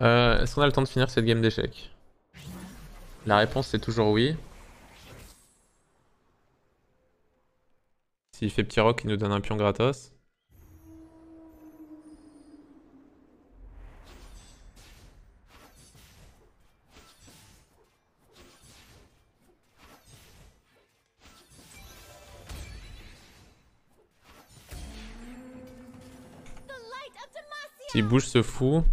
Est-ce qu'on a le temps de finir cette game d'échecs? La réponse c'est toujours oui. S'il fait petit rock, il nous donne un pion gratos. S'il bouge ce fou.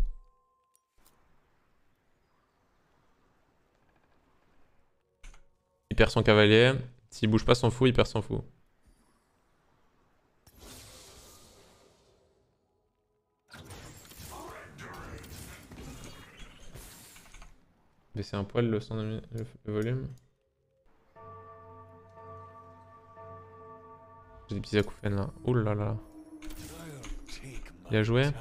Il perd son cavalier. S'il bouge pas son fou, il perd son fou. Baisser un poil le son de le volume. J'ai des petits acouphènes là. Ouh là là. Il a joué.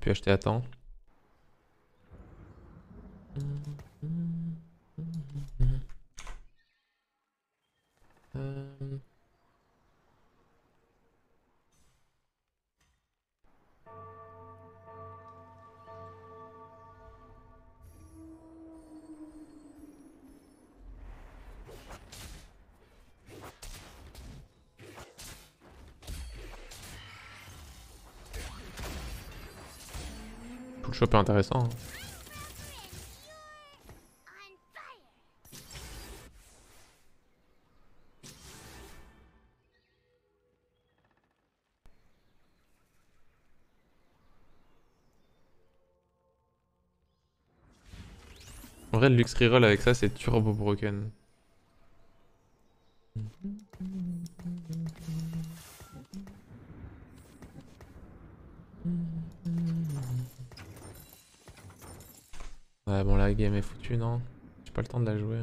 Puis acheter à temps. Le choix est intéressant. En vrai, le Lux Reroll avec ça, c'est turbo broken. Ouais bon la game est foutue non, j'ai pas le temps de la jouer.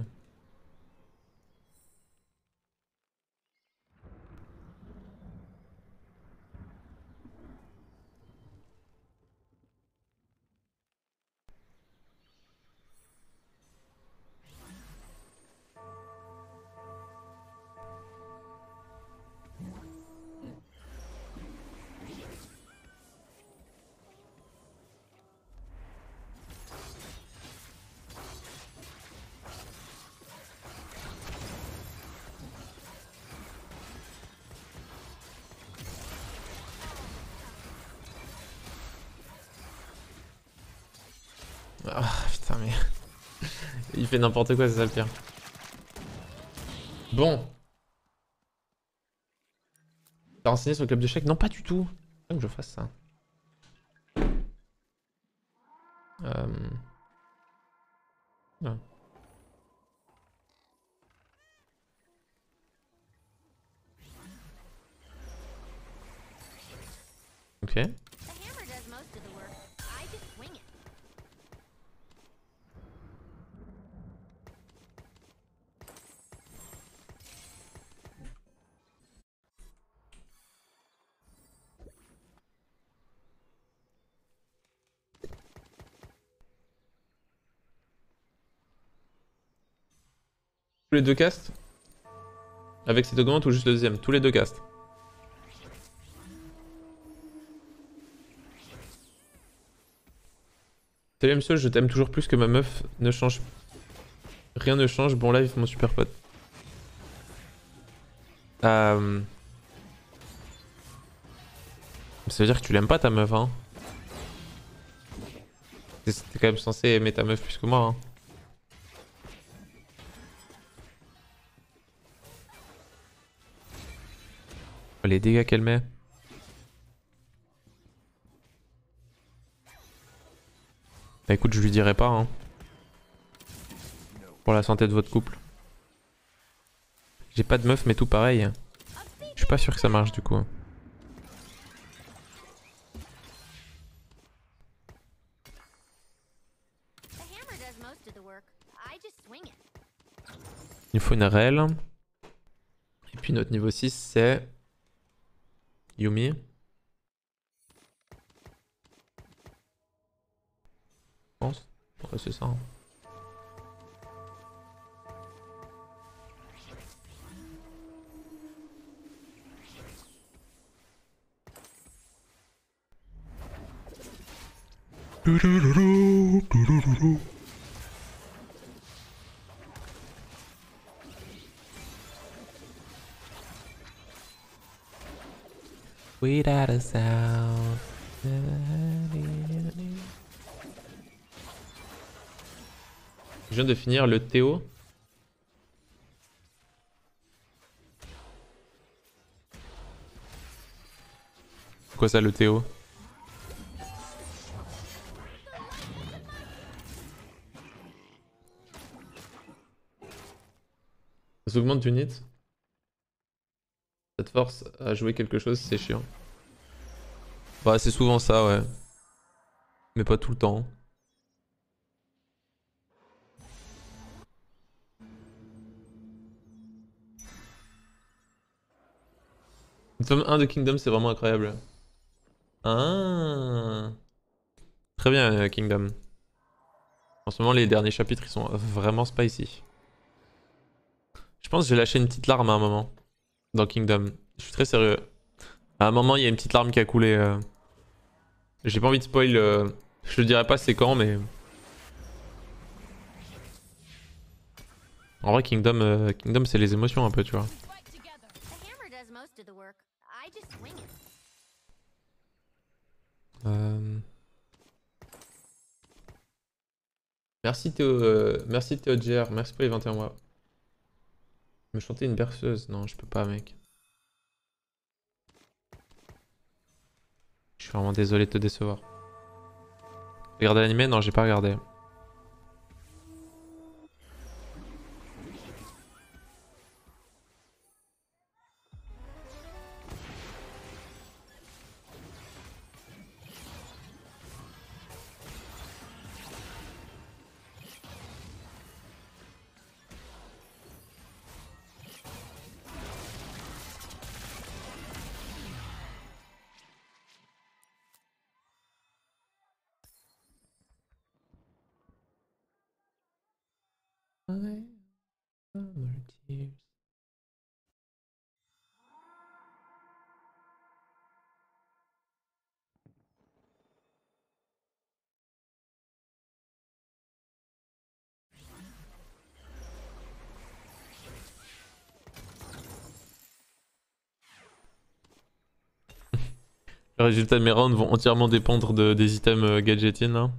Ah oh, putain mais... Il fait n'importe quoi, c'est ça le pire. Bon. T'as renseigné sur le club d'échecs? Non pas du tout. C'est pas que je fasse ça. Ouais. Ok. Les deux castes avec cette augmente ou juste le deuxième? Tous les deux castes. Salut monsieur, je t'aime toujours plus que ma meuf, ne change rien, ne change. Bon live mon super pote. Ça veut dire que tu l'aimes pas ta meuf hein? T'es quand même censé aimer ta meuf plus que moi hein. Les dégâts qu'elle met. Bah écoute, je lui dirai pas hein. Pour la santé de votre couple. J'ai pas de meuf mais tout pareil. Je suis pas sûr que ça marche du coup. Il faut une Rel. Et puis notre niveau 6 c'est... Yumi. quoi, c'est ça. Without a sound. Je viens de finir le Théo. C'est quoi ça, le Théo? Ça augmente d'unit. Ça te force à jouer quelque chose, c'est chiant. Bah c'est souvent ça, ouais. Mais pas tout le temps. Le tome 1 de Kingdom, c'est vraiment incroyable. Ah. Très bien, Kingdom. En ce moment, les derniers chapitres, ils sont vraiment spicy. Je pense que j'ai lâché une petite larme à un moment. Dans Kingdom. Je suis très sérieux. À un moment, il y a une petite larme qui a coulé. J'ai pas envie de spoil. Je le dirai pas c'est quand, mais... En vrai, Kingdom, Kingdom c'est les émotions un peu, tu vois. Merci Théo GR, merci pour les 21 mois. Me chanter une berceuse, non je peux pas mec. Je suis vraiment désolé de te décevoir. Regardez l'animé? Non j'ai pas regardé. Les résultats de mes rounds vont entièrement dépendre des items gadgeting. Hein.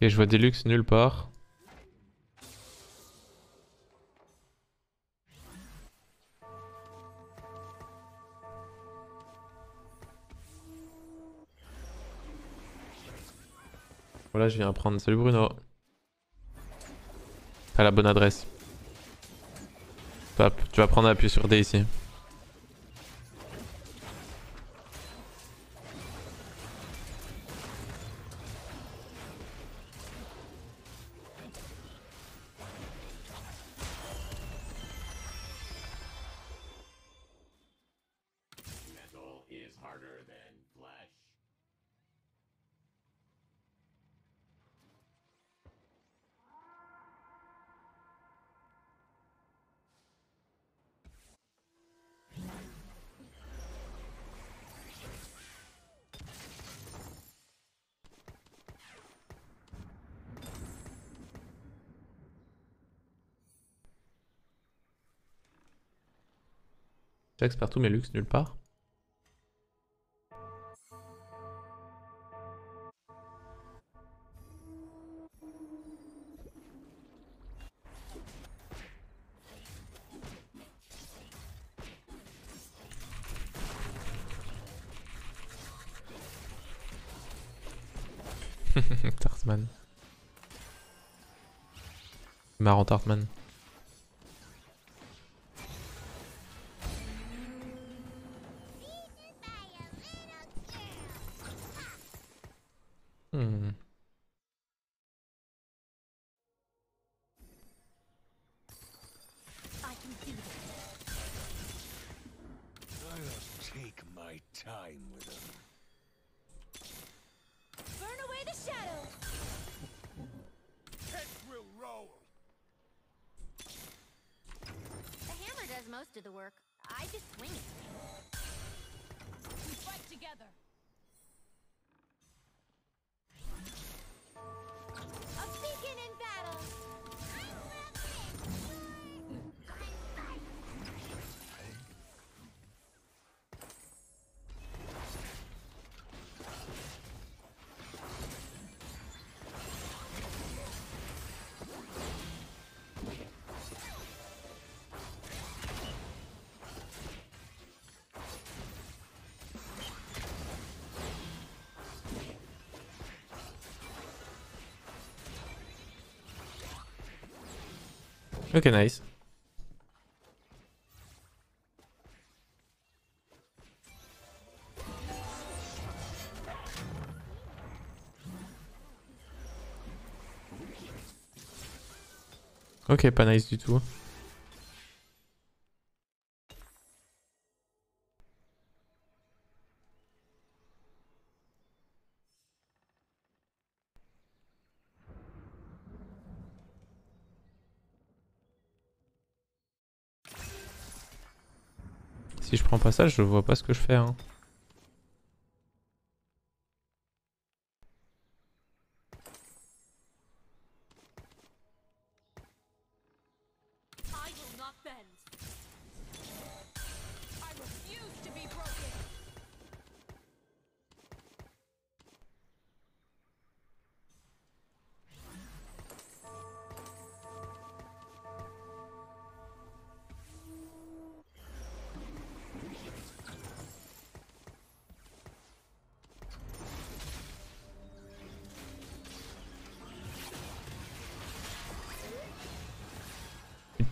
Et je vois des luxes nulle part. Voilà, je viens apprendre. Salut Bruno. À la bonne adresse. Hop, tu vas prendre à appuyer sur D ici. Jax partout mais Lux nulle part. Tartman. Marrant Tartman. my time with him. Burn away the shadow. Head will roll. The hammer does most of the work. I just swing it. We fight together. A beacon in battle. Ok, nice. Ok, pas nice du tout. Si je prends pas ça, je vois pas ce que je fais, hein.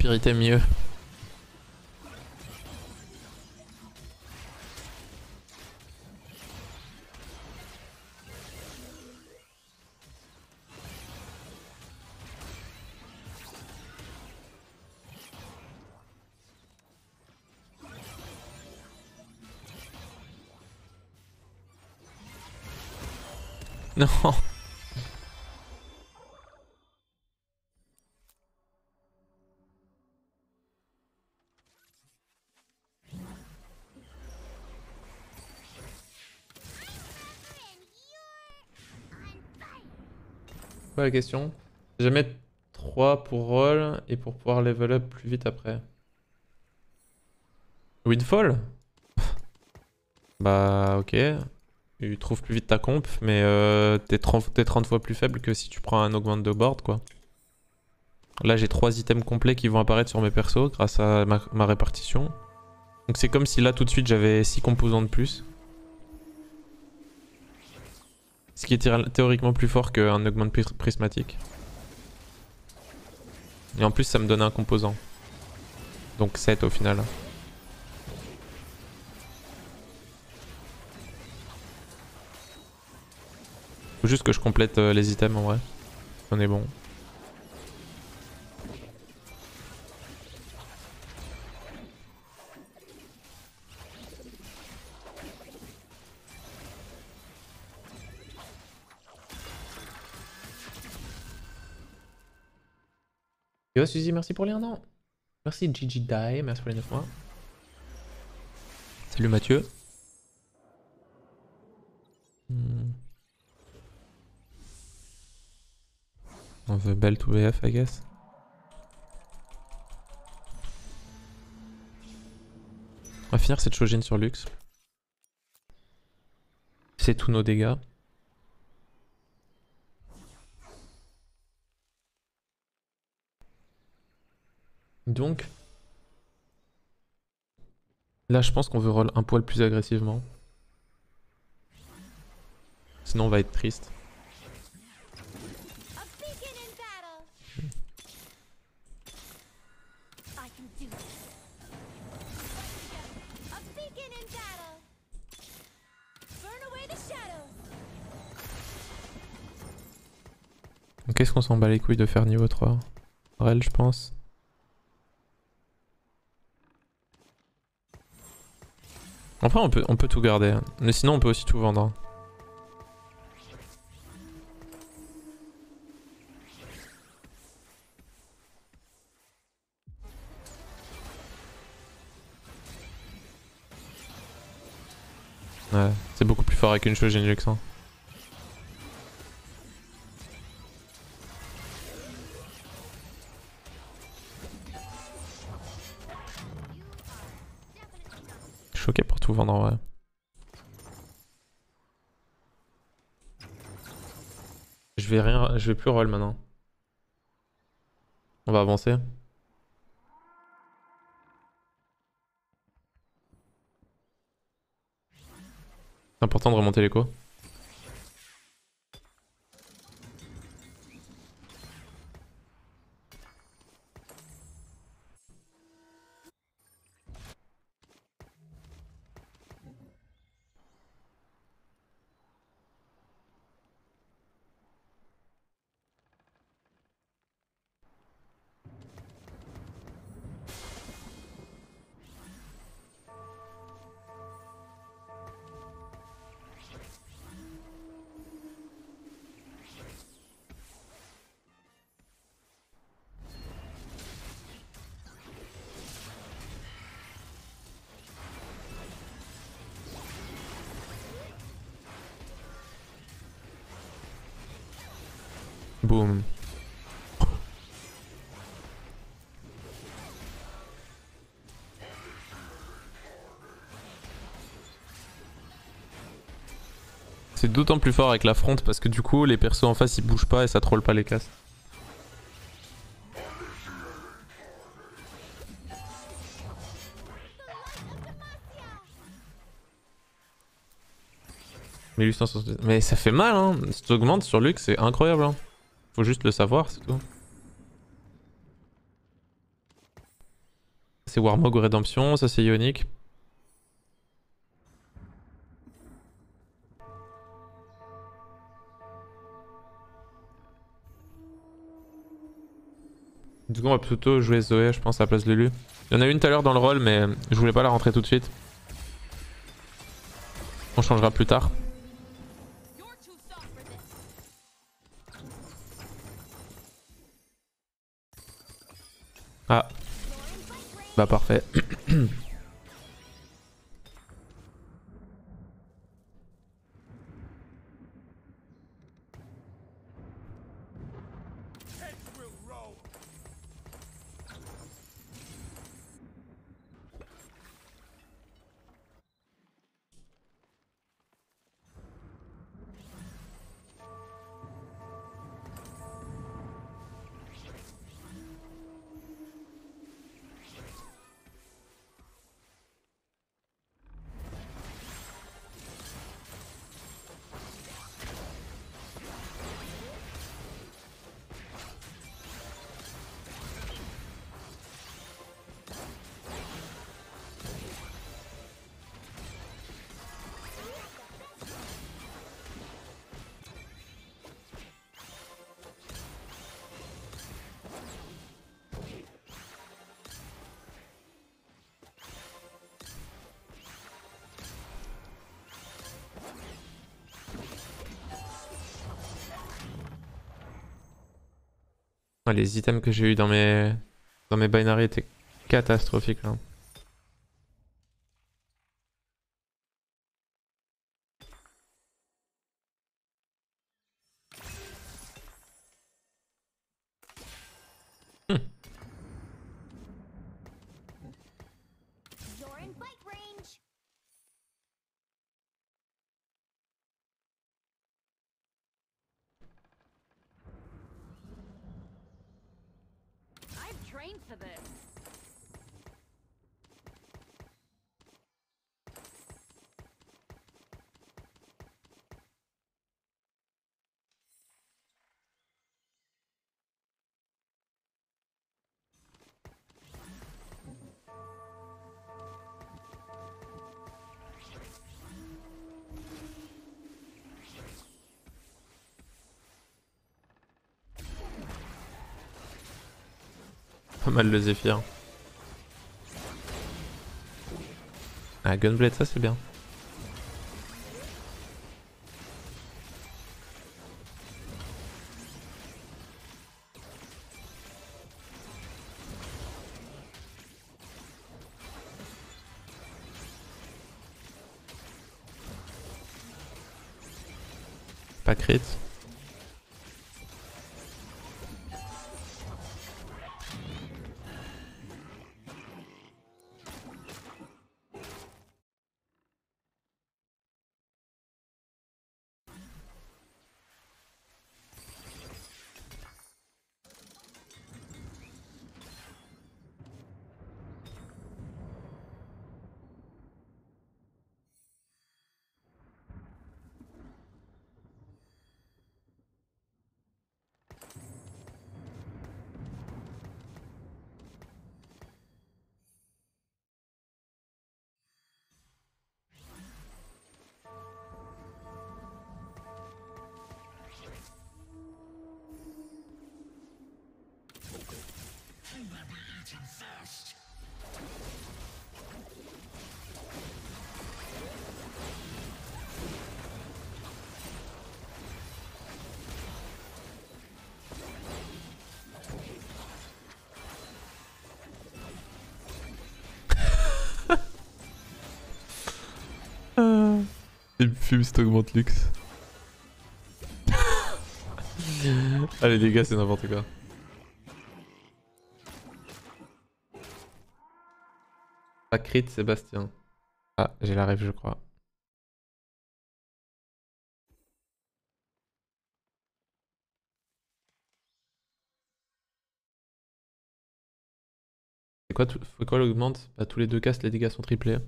Pyrité mieux. Non. Pas la question. Je vais mettre 3 pour roll et pour pouvoir level up plus vite après. Windfall. Bah ok. Tu trouves plus vite ta comp, mais t'es 30 fois plus faible que si tu prends un augment de board, quoi. Là j'ai 3 items complets qui vont apparaître sur mes persos grâce à ma répartition. Donc c'est comme si là tout de suite j'avais 6 composants de plus. Ce qui est théoriquement plus fort qu'un augment prismatique. Et en plus ça me donne un composant. Donc 7 au final. Faut juste que je complète les items en vrai. On est bon. Yo Suzy, merci pour les 1 an. Merci GG Die, merci pour les 9 mois. Salut Mathieu. On veut belle to BF, I guess. On va finir cette Chogine sur Lux. C'est tous nos dégâts. Donc, là je pense qu'on veut roll un poil plus agressivement. Sinon on va être triste. Qu'est-ce qu'on s'en bat les couilles de faire niveau 3 Rel, je pense. Après on peut tout garder, mais sinon on peut aussi tout vendre. Ouais, c'est beaucoup plus fort avec une Chogine Lux. Hein. Choqué pour tout vendre en vrai. Je vais plus roll maintenant. On va avancer. C'est important de remonter l'écho. Boom. C'est d'autant plus fort avec la fronte parce que du coup les persos en face ils bougent pas et ça troll pas les castes. Mais ça fait mal hein, si tu augmentes sur Lux c'est incroyable hein. Faut juste le savoir, c'est tout. C'est Warmog ou Redemption, ça c'est Ionic. Du coup on va plutôt jouer Zoé je pense à la place de Lulu. Il y en a une tout à l'heure dans le rôle mais je voulais pas la rentrer tout de suite. On changera plus tard. Ah, bah parfait. Les items que j'ai eu dans mes binaries étaient catastrophiques là. Pas mal le Zéphyr. Ah, Gunblade, ça c'est bien. Pas crit. Il me fume si t'augmentes Lux. Allez les gars, c'est n'importe quoi. Pas crit Sébastien. Ah, j'ai la rêve je crois. C'est quoi, l'augmente? Bah tous les deux cas les dégâts sont triplés.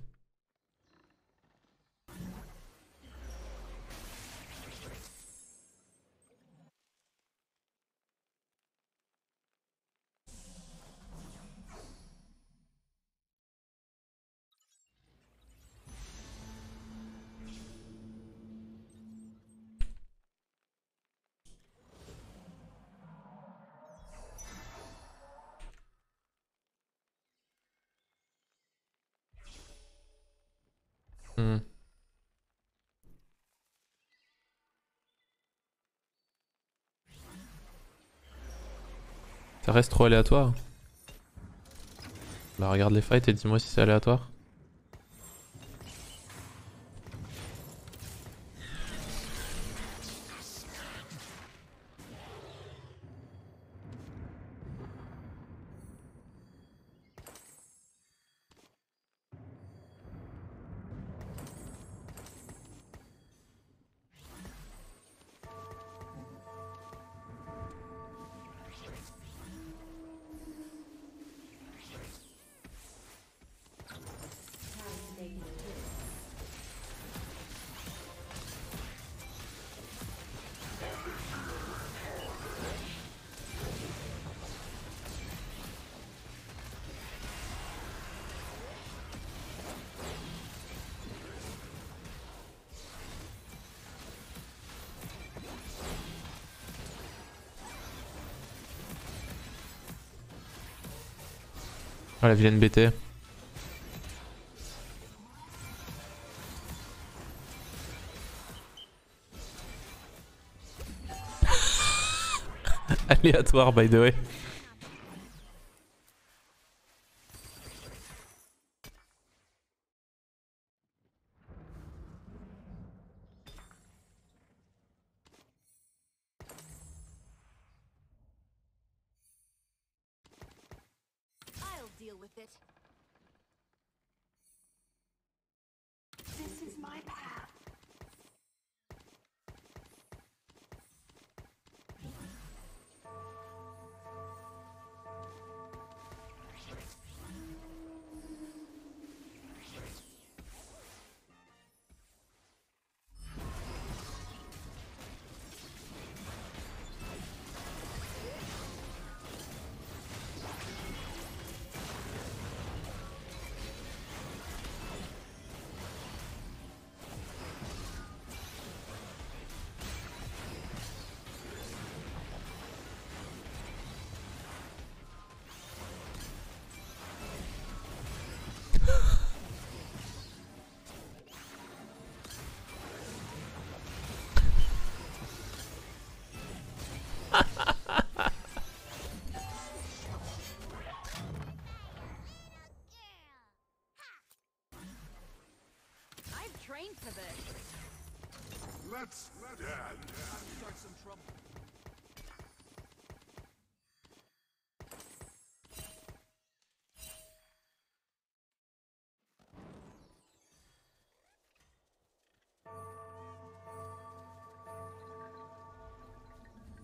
Ça reste trop aléatoire. Bah regarde les fights et dis-moi si c'est aléatoire. Oh la vilaine BT. Aléatoire by the way.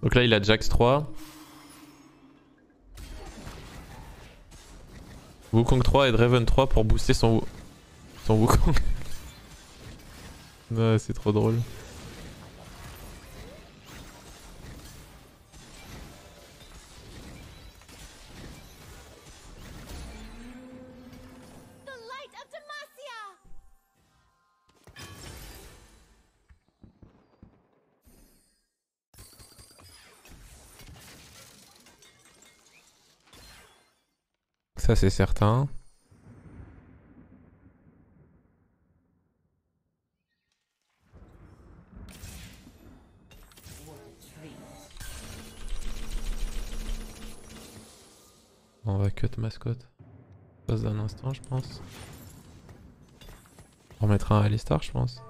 Donc là il a Jax 3. Wukong 3 et Draven 3 pour booster son Wukong. Ouais, c'est trop drôle. Ça c'est certain. On va cut mascotte. Ça passe un instant je pense. On mettra un Alistar je pense.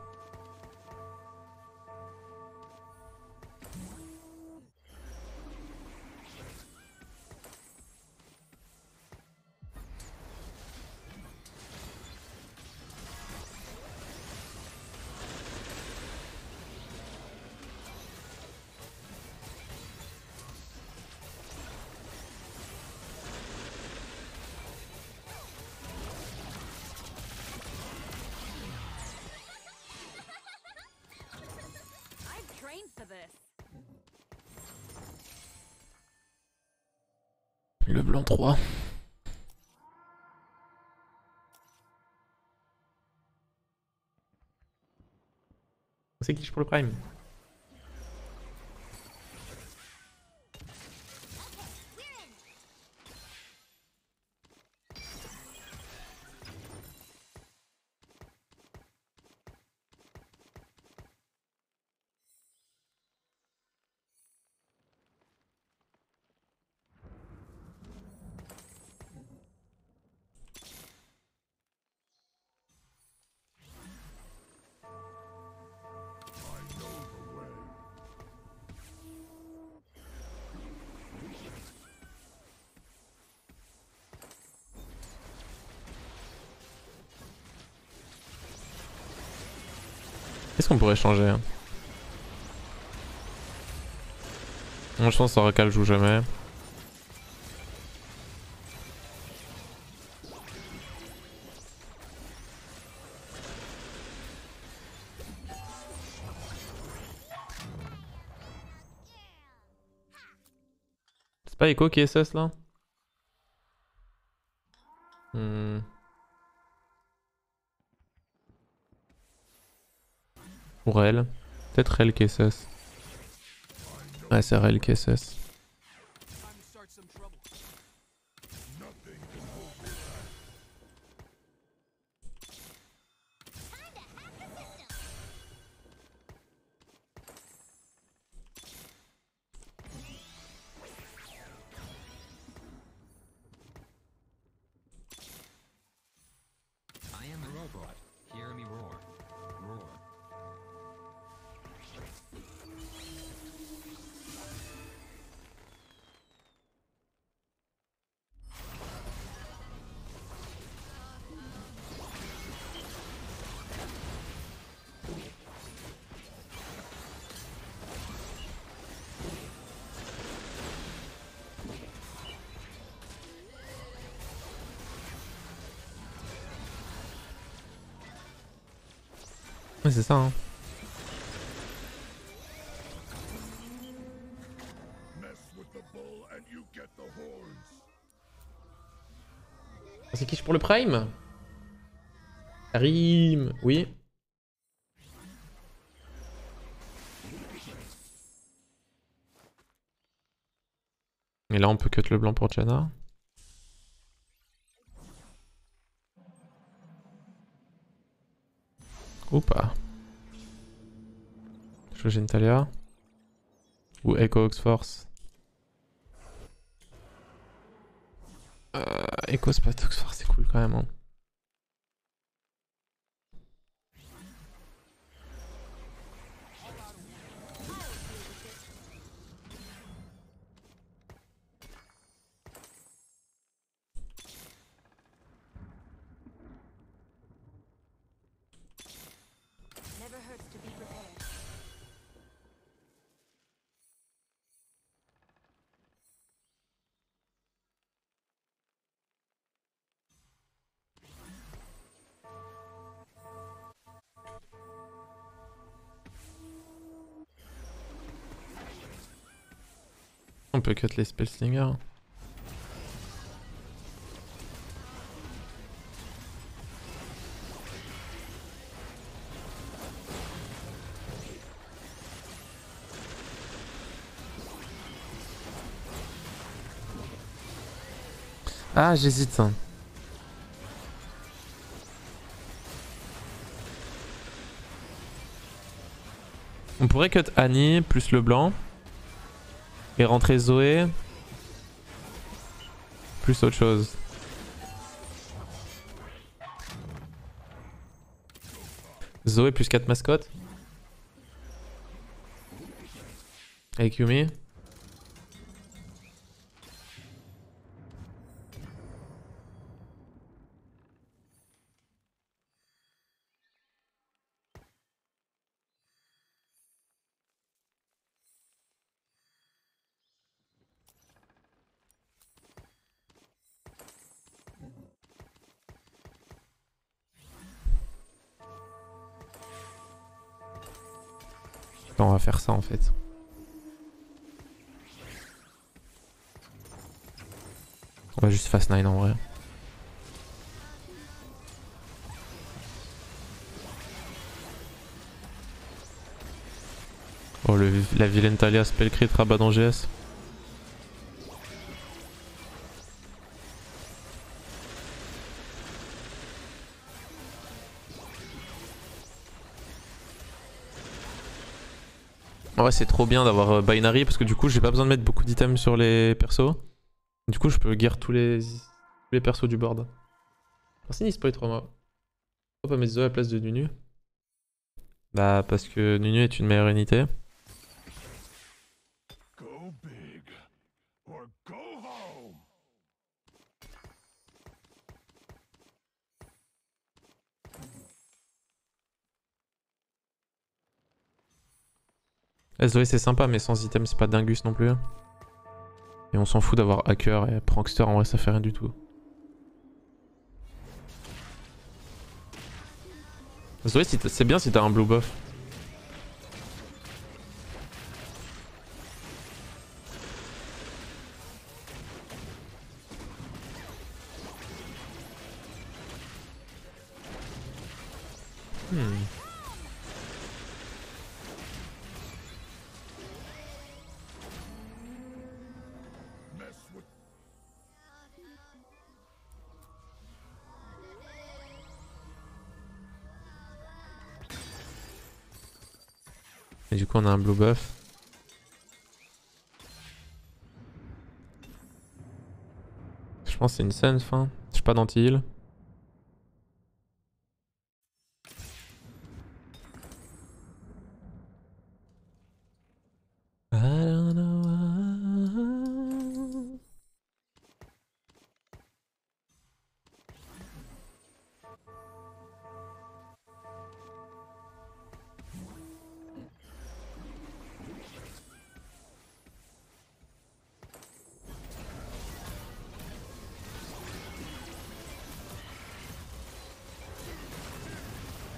Le blanc 3. C'est qui pour le prime? Qu'est-ce qu'on pourrait changer hein? Bon, je pense qu'Oracle joue jamais. C'est pas Echo QSS là? Ou Rel. Peut-être Rel QSS. Ouais c'est Rel QSS. Ouais c'est ça hein. C'est qui pour le prime? Karim, oui. Et là on peut cut le blanc pour Jana. Ou pas. Chogine Thalia. Ou Echo Oxforce. Echo Spot Oxforce c'est cool quand même hein. On peut cut les Spellslinger. Ah, j'hésite. On pourrait cut Annie plus le blanc. Et rentrer Zoé. Plus autre chose. Zoé plus 4 mascottes. Avec Yumi. On va faire ça en fait. On va juste fast 9 en vrai. Oh la vilaine Thalia spellcrit rabat dans GS. Ouais, c'est trop bien d'avoir binary parce que du coup j'ai pas besoin de mettre beaucoup d'items sur les persos. Du coup je peux guérir tous les persos du board. Merci Nispoy 3 mois. Pourquoi pas mettre Zoé à la place de Nunu? Bah parce que Nunu est une meilleure unité. Zoé c'est sympa mais sans item c'est pas dingus non plus. Et on s'en fout d'avoir hacker et prankster, en vrai ça fait rien du tout. Zoé c'est bien si t'as un blue buff. Et du coup on a un blue buff. Je pense que c'est une scène fin. Je suis pas d'anti-heal.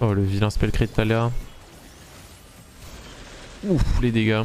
Oh le vilain spellcrit Thalia. Ouf les dégâts.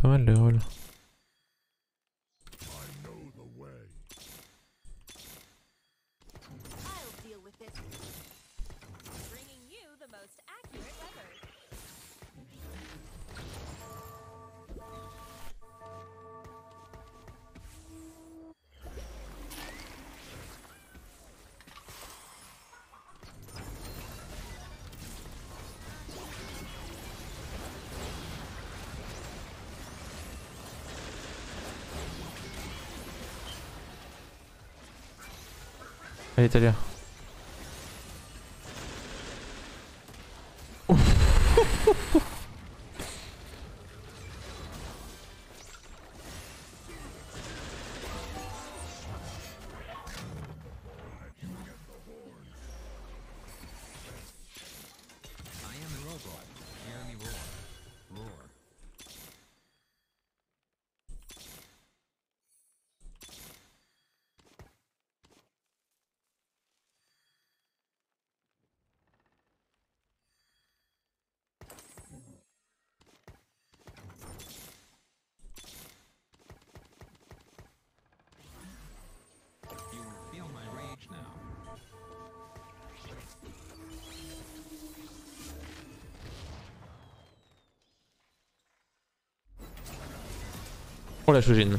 Pas mal le rôle. Allez Thalia. Oh la Chogine.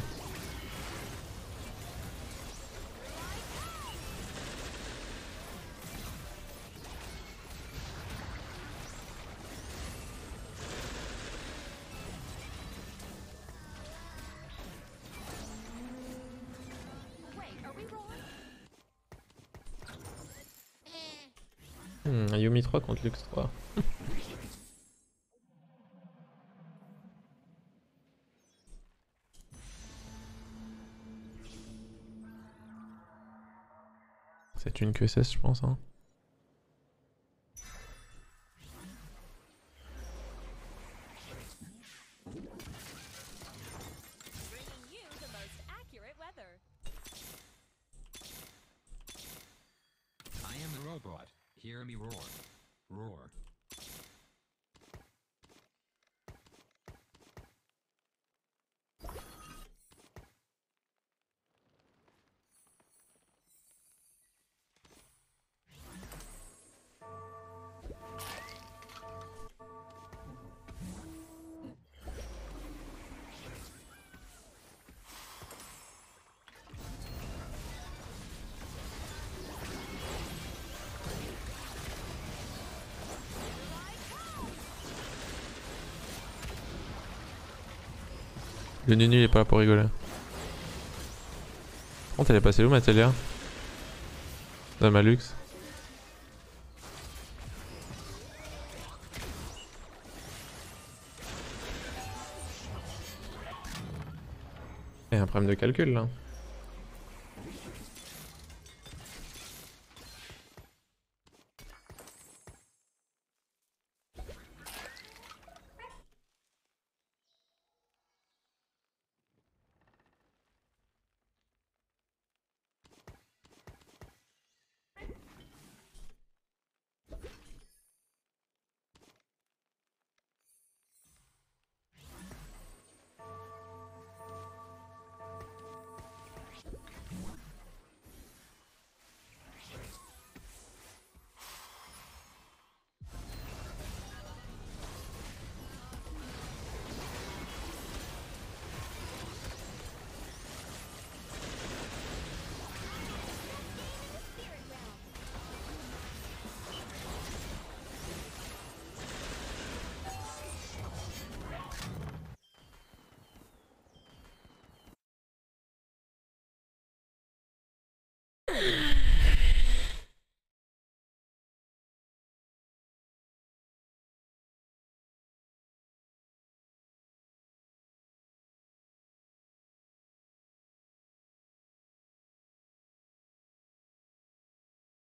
Yumi 3 contre Lux 3. C'est une QSS je pense hein. Le Nunu il est pas là pour rigoler. Oh t'allais passer où ma Thalia? Ah ma Lux. Et un problème de calcul là.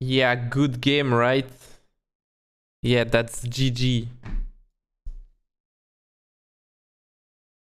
Yeah, good game, right? Yeah, that's GG.